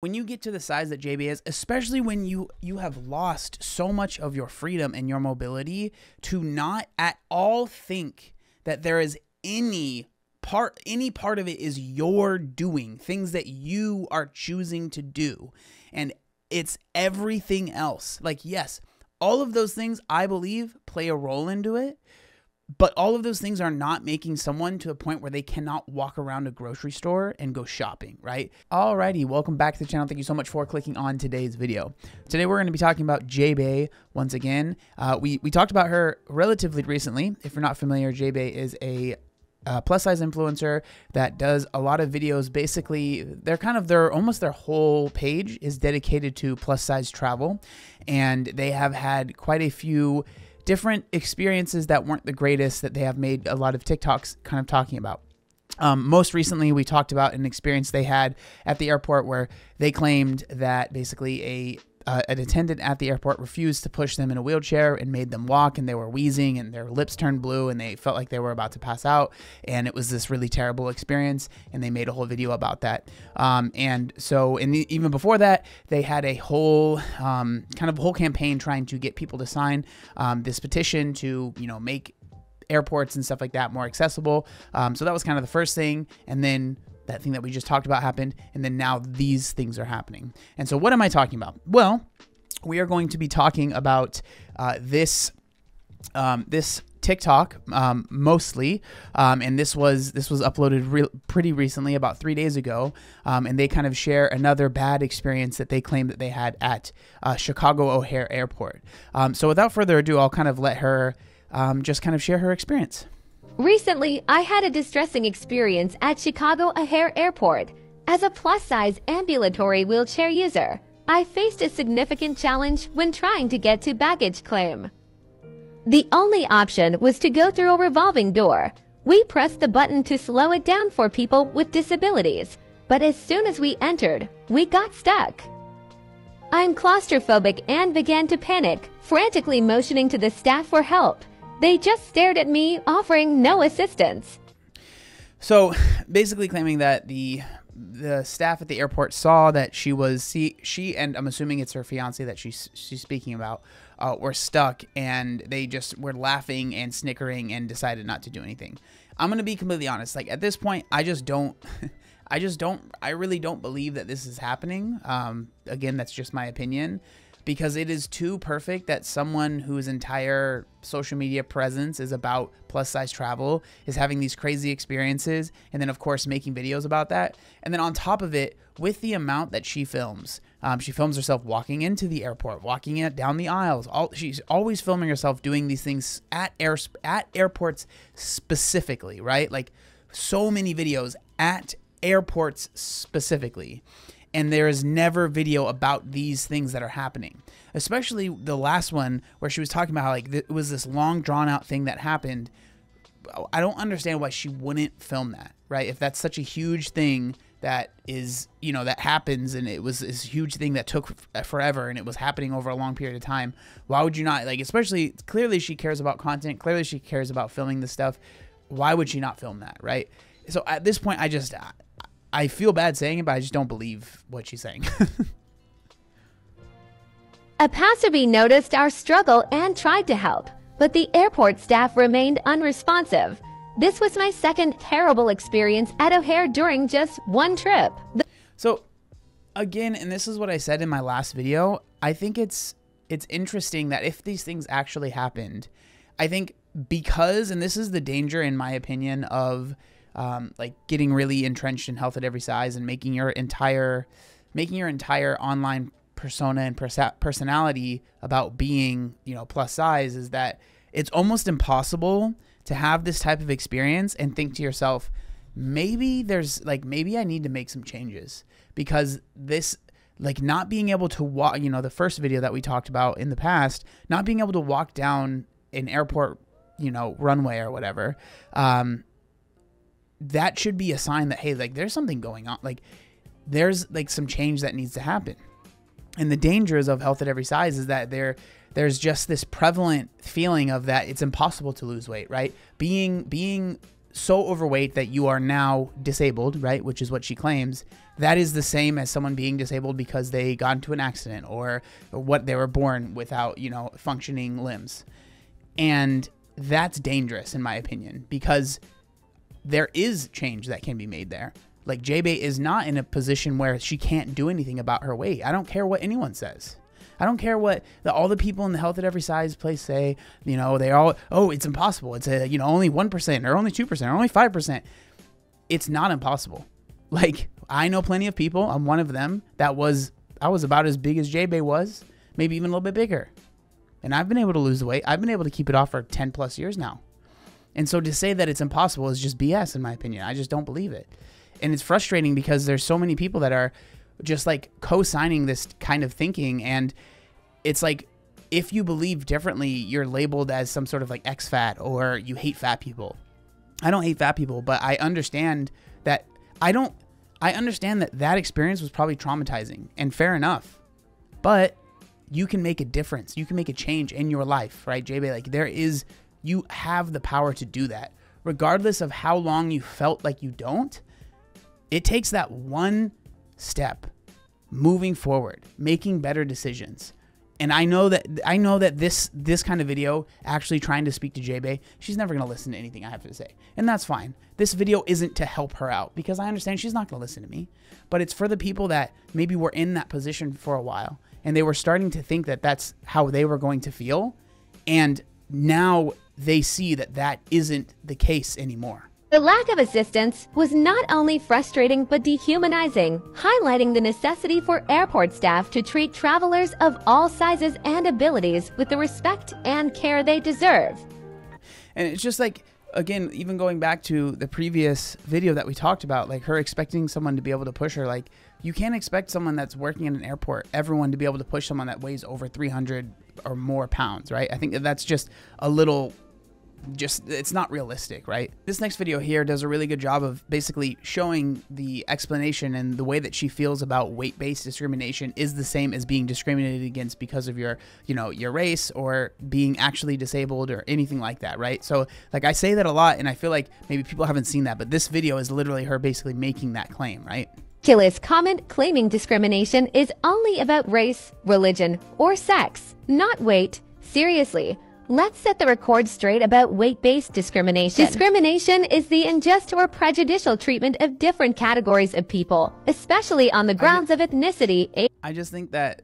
When you get to the size that Jae Bae is, especially when you have lost so much of your freedom and your mobility, to not at all think that there is any part of it is your doing, things that you are choosing to do, and it's everything else. Like, yes, all of those things I believe play a role into it, but all of those things are not making someone to a point where they cannot walk around a grocery store and go shopping, right? Alrighty, welcome back to the channel. Thank you so much for clicking on today's video. Today we're going to be talking about Jae Bae once again. We talked about her relatively recently. If you're not familiar, Jae Bae is a plus size influencer that does a lot of videos. Basically, almost their whole page is dedicated to plus size travel, and they have had quite a few different experiences that weren't the greatest that they have made a lot of TikToks kind of talking about. Most recently, we talked about an experience they had at the airport where they claimed that basically an attendant at the airport refused to push them in a wheelchair and made them walk, and they were wheezing and their lips turned blue and they felt like they were about to pass out, and it was this really terrible experience, and they made a whole video about that. Even before that, they had a whole kind of campaign trying to get people to sign this petition to, you know, make airports and stuff like that more accessible. So that was kind of the first thing, and then that thing that we just talked about happened, and then now these things are happening. And so what am I talking about? Well, we are going to be talking about this TikTok mostly, and this was uploaded pretty recently, about 3 days ago, and they kind of share another bad experience that they claim that they had at Chicago O'Hare Airport. So without further ado, I'll kind of let her just kind of share her experience. Recently, I had a distressing experience at Chicago O'Hare Airport. As a plus-size ambulatory wheelchair user, I faced a significant challenge when trying to get to baggage claim. The only option was to go through a revolving door. We pressed the button to slow it down for people with disabilities, but as soon as we entered, we got stuck. I'm claustrophobic and began to panic, frantically motioning to the staff for help. They just stared at me, offering no assistance. So basically claiming that the staff at the airport saw that she was, she and I'm assuming it's her fiance that she's speaking about, were stuck, and they just were laughing and snickering and decided not to do anything. I'm going to be completely honest. Like, at this point, I really don't believe that this is happening. Again, that's just my opinion, because it is too perfect that someone whose entire social media presence is about plus size travel is having these crazy experiences, and then of course making videos about that. And then on top of it, with the amount that she films herself walking into the airport, walking down the aisles. She's always filming herself doing these things at airports specifically, right? Like, so many videos at airports specifically. And there is never video about these things that are happening, especially the last one where she was talking about how, like, it was this long drawn out thing that happened. I don't understand why she wouldn't film that, right? If that's such a huge thing that is, you know, that happens, and it was this huge thing that took forever and it was happening over a long period of time, why would you not, like, especially clearly she cares about content, clearly she cares about filming this stuff. Why would she not film that, right? So at this point, I feel bad saying it, but I just don't believe what she's saying. A passerby noticed our struggle and tried to help, but the airport staff remained unresponsive. This was my second terrible experience at O'Hare during just one trip. So again, and this is what I said in my last video, I think it's interesting that if these things actually happened, I think because, and this is the danger in my opinion of like getting really entrenched in Health at Every Size and making your entire online persona and personality about being, you know, plus size, is that it's almost impossible to have this type of experience and think to yourself, maybe I need to make some changes, because this, like, not being able to walk, you know, the first video that we talked about in the past, not being able to walk down an airport, you know, runway or whatever, that should be a sign that, hey, like, there's something going on. Like, there's, like, some change that needs to happen. And the dangers of Health at Every Size is that there's just this prevalent feeling of that it's impossible to lose weight, right? Being so overweight that you are now disabled, right? Which is what she claims. That is the same as someone being disabled because they got into an accident or what they were born without, you know, functioning limbs. And that's dangerous in my opinion, because there is change that can be made there. Like Jae Bae is not in a position where she can't do anything about her weight. I don't care what anyone says. I don't care what all the people in the Health at Every Size place say. You know, they all, oh, it's impossible. It's a, you know, only 1% or only 2% or only 5%. It's not impossible. Like, I know plenty of people. I'm one of them. I was about as big as Jae Bae was, maybe even a little bit bigger. And I've been able to lose the weight. I've been able to keep it off for 10 plus years now. And so to say that it's impossible is just BS in my opinion. I just don't believe it. And it's frustrating because there's so many people that are just like co-signing this kind of thinking. And it's like, if you believe differently, you're labeled as some sort of like ex-fat or you hate fat people. I don't hate fat people, but I understand that I understand that that experience was probably traumatizing, and fair enough, but you can make a difference. You can make a change in your life, right? Jae Bae, like you have the power to do that regardless of how long you felt like you don't. It takes that one step, moving forward, making better decisions. And I know that this kind of video, actually trying to speak to Jae Bae, she's never going to listen to anything I have to say. And that's fine. This video isn't to help her out because I understand she's not going to listen to me, but it's for the people that maybe were in that position for a while and they were starting to think that that's how they were going to feel. And now they see that that isn't the case anymore. The lack of assistance was not only frustrating but dehumanizing, highlighting the necessity for airport staff to treat travelers of all sizes and abilities with the respect and care they deserve. And it's just like, again, even going back to the previous video that we talked about, like her expecting someone to be able to push her, like you can't expect someone that's working in an airport, everyone to be able to push someone that weighs over 300 or more pounds, right? I think that that's just a little... it's not realistic, right? This next video here does a really good job of basically showing the explanation and the way that she feels about weight-based discrimination is the same as being discriminated against because of your, you know, your race or being actually disabled or anything like that, right? So like I say that a lot and I feel like maybe people haven't seen that, but this video is literally her basically making that claim, right? Ridiculous comment claiming discrimination is only about race, religion, or sex, not weight. Seriously. Let's set the record straight about weight-based discrimination. Discrimination is the unjust or prejudicial treatment of different categories of people, especially on the grounds of ethnicity. I just think that,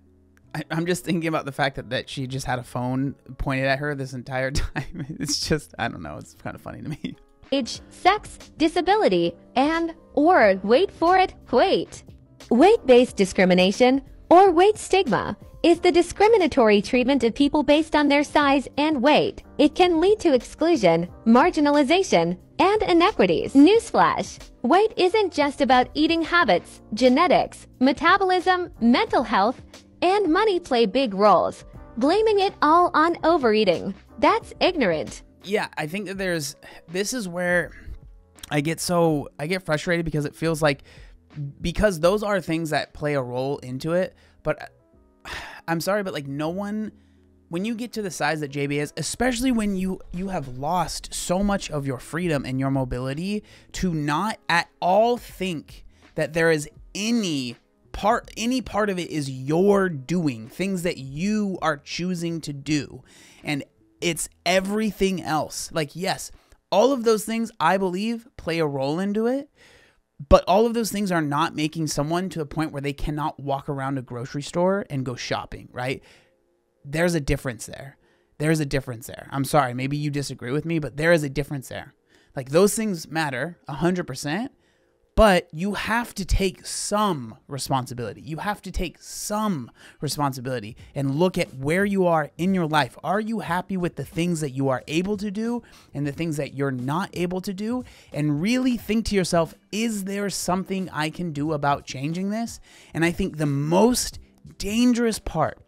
I'm just thinking about the fact that she just had a phone pointed at her this entire time. It's just, I don't know, it's kind of funny to me. Age, sex, disability, and or, wait for it, wait. Weight-based discrimination or weight stigma is the discriminatory treatment of people based on their size and weight. It can lead to exclusion, marginalization, and inequities. Newsflash, weight isn't just about eating habits. Genetics, metabolism, mental health, and money play big roles. Blaming it all on overeating, that's ignorant. Yeah, I think that this is where I get frustrated because it feels like, because those are things that play a role into it, but I'm sorry, but like no one, when you get to the size that Jae Bae is, especially when you have lost so much of your freedom and your mobility, to not at all think that there is any part of it is your doing, things that you are choosing to do. And it's everything else. Like, yes, all of those things I believe play a role into it. But all of those things are not making someone to a point where they cannot walk around a grocery store and go shopping, right? There's a difference there. There's a difference there. I'm sorry, maybe you disagree with me, but there is a difference there. Like those things matter 100%, but you have to take some responsibility. You have to take some responsibility and look at where you are in your life. Are you happy with the things that you are able to do and the things that you're not able to do? And really think to yourself, is there something I can do about changing this? And I think the most dangerous part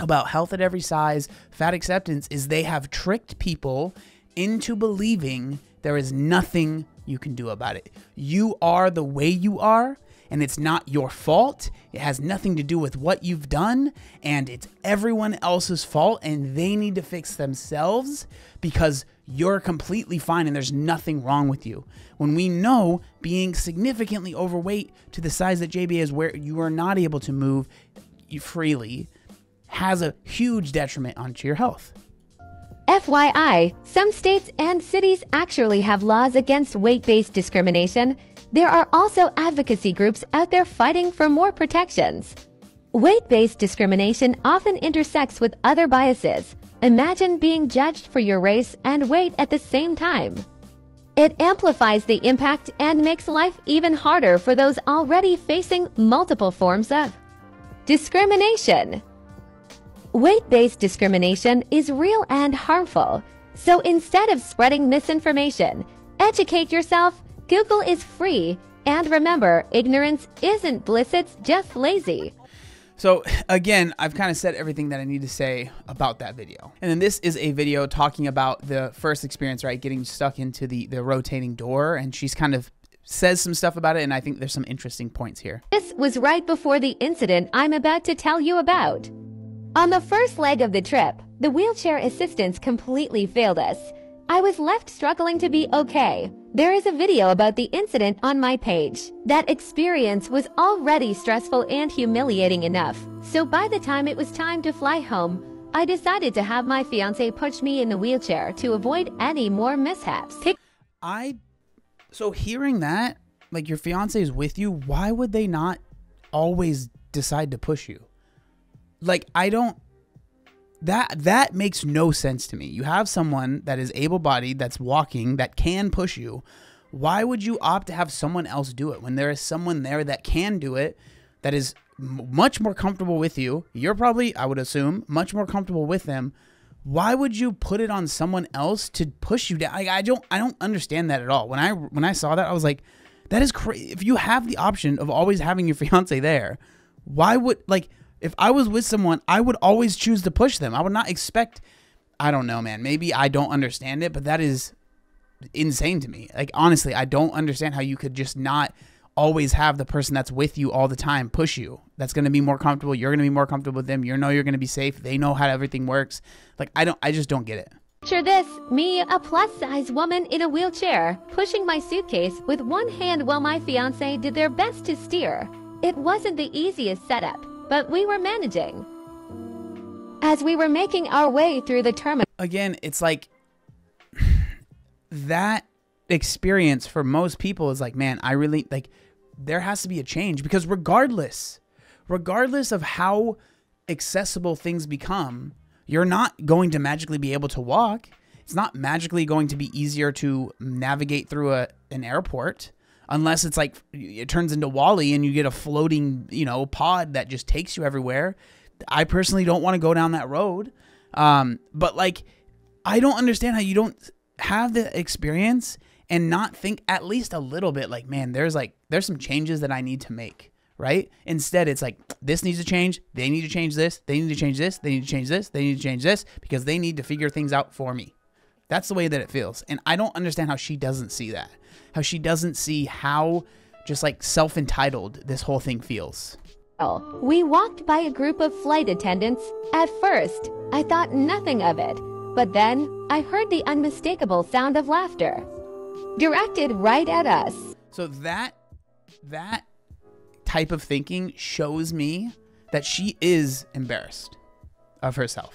about Health at Every Size, fat acceptance, is they have tricked people into believing there is nothing you can do about it. You are the way you are, and it's not your fault. It has nothing to do with what you've done, and it's everyone else's fault, and they need to fix themselves because you're completely fine and there's nothing wrong with you. When we know being significantly overweight to the size that Jae Bae is, where you are not able to move freely, has a huge detriment onto your health. FYI, some states and cities actually have laws against weight-based discrimination. There are also advocacy groups out there fighting for more protections. Weight-based discrimination often intersects with other biases. Imagine being judged for your race and weight at the same time. It amplifies the impact and makes life even harder for those already facing multiple forms of discrimination. Weight-based discrimination is real and harmful. So instead of spreading misinformation, educate yourself. Google is free. And remember, ignorance isn't bliss, it's just lazy. So again, I've kind of said everything that I need to say about that video. And then this is a video talking about the first experience, right? Getting stuck into the rotating door. And she's kind of says some stuff about it. And I think there's some interesting points here. This was right before the incident I'm about to tell you about. On the first leg of the trip, the wheelchair assistance completely failed us. I was left struggling to be okay. There is a video about the incident on my page. That experience was already stressful and humiliating enough. So by the time it was time to fly home, I decided to have my fiance push me in the wheelchair to avoid any more mishaps. So hearing that, like, your fiance is with you, why would they not always decide to push you? Like, I don't, that makes no sense to me. You have someone that is able-bodied, that's walking, that can push you. Why would you opt to have someone else do it when there is someone there that can do it, that is much more comfortable with you? You're probably, I would assume, much more comfortable with them. Why would you put it on someone else to push you down? I don't understand that at all. When I saw that, I was like, that is crazy. If you have the option of always having your fiance there, why would, like, if I was with someone, I would always choose to push them. I would not expect, I don't know, man, maybe I don't understand it, but that is insane to me. Like, honestly, I don't understand how you could just not always have the person that's with you all the time push you. That's going to be more comfortable. You're going to be more comfortable with them. You know you're going to be safe. They know how everything works. Like, I just don't get it. Picture this, me, a plus-size woman in a wheelchair, pushing my suitcase with one hand while my fiance did their best to steer. It wasn't the easiest setup, but we were managing. As we were making our way through the terminal. Again, it's like that experience for most people is like, man, I really, like, there has to be a change, because regardless of how accessible things become, you're not going to magically be able to walk. It's not magically going to be easier to navigate through an airport. Unless it's like, it turns into WALL-E and you get a floating, you know, pod that just takes you everywhere. I personally don't want to go down that road. But like, I don't understand how you don't have the experience and not think at least a little bit like, man, there's some changes that I need to make, right? Instead, it's like, this needs to change. They need to change this. They need to change this. They need to change this. They need to change this because they need to figure things out for me. That's the way that it feels. And I don't understand how she doesn't see that. How she doesn't see how just like self-entitled this whole thing feels. Oh, we walked by a group of flight attendants. At first, I thought nothing of it. But then I heard the unmistakable sound of laughter directed right at us. So that type of thinking shows me that she is embarrassed of herself.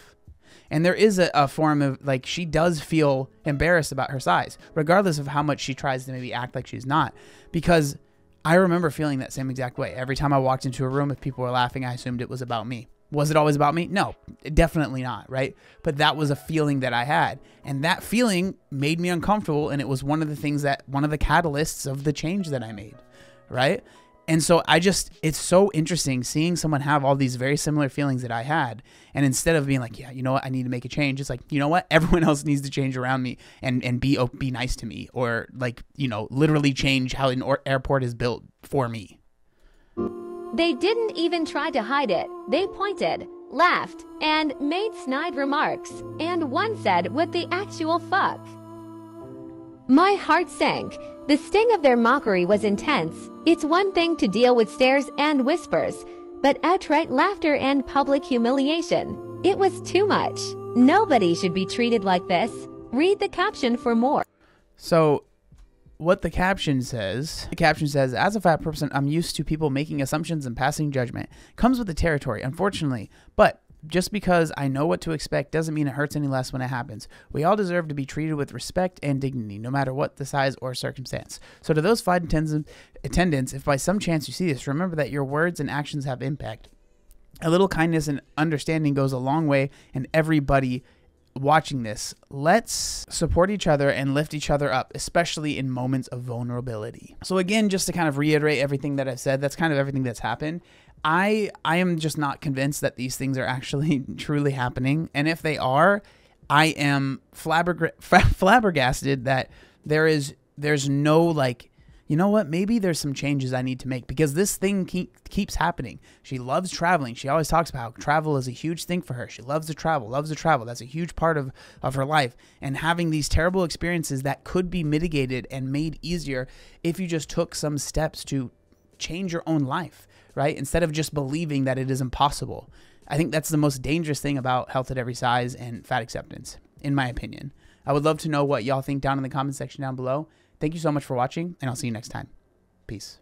And there is a form of, like, she does feel embarrassed about her size, regardless of how much she tries to maybe act like she's not. Because I remember feeling that same exact way. Every time I walked into a room, if people were laughing, I assumed it was about me. Was it always about me? No, definitely not, right? But that was a feeling that I had. And that feeling made me uncomfortable. And it was one of the things that, one of the catalysts of the change that I made, right? And so I just, it's so interesting seeing someone have all these very similar feelings that I had. And instead of being like, yeah, you know what, I need to make a change. It's like, you know what, everyone else needs to change around me and be nice to me, or, like, you know, literally change how an airport is built for me. They didn't even try to hide it. They pointed, laughed, and made snide remarks. And one said, "What the actual fuck?" My heart sank. The sting of their mockery was intense. It's one thing to deal with stares and whispers, but outright laughter and public humiliation. It was too much. Nobody should be treated like this. Read the caption for more. So what the caption says, as a fat person, I'm used to people making assumptions and passing judgment. Comes with the territory, unfortunately, but just because I know what to expect doesn't mean it hurts any less when it happens. We all deserve to be treated with respect and dignity, no matter what the size or circumstance. So to those flight attendants, if by some chance you see this, remember that your words and actions have impact. A little kindness and understanding goes a long way, and everybody watching this, let's support each other and lift each other up, especially in moments of vulnerability. So again, just to kind of reiterate everything that I've said, that's kind of everything that's happened. I am just not convinced that these things are actually truly happening. And if they are, I am flabbergasted that there's no, like, you know what, maybe there's some changes I need to make, because this thing keeps happening. She loves traveling. She always talks about how travel is a huge thing for her. She loves to travel. That's a huge part of her life. And having these terrible experiences that could be mitigated and made easier if you just took some steps to change your own life, right? Instead of just believing that it is impossible. I think that's the most dangerous thing about Health at Every Size and fat acceptance, in my opinion. I would love to know what y'all think down in the comment section down below. Thank you so much for watching, and I'll see you next time. Peace.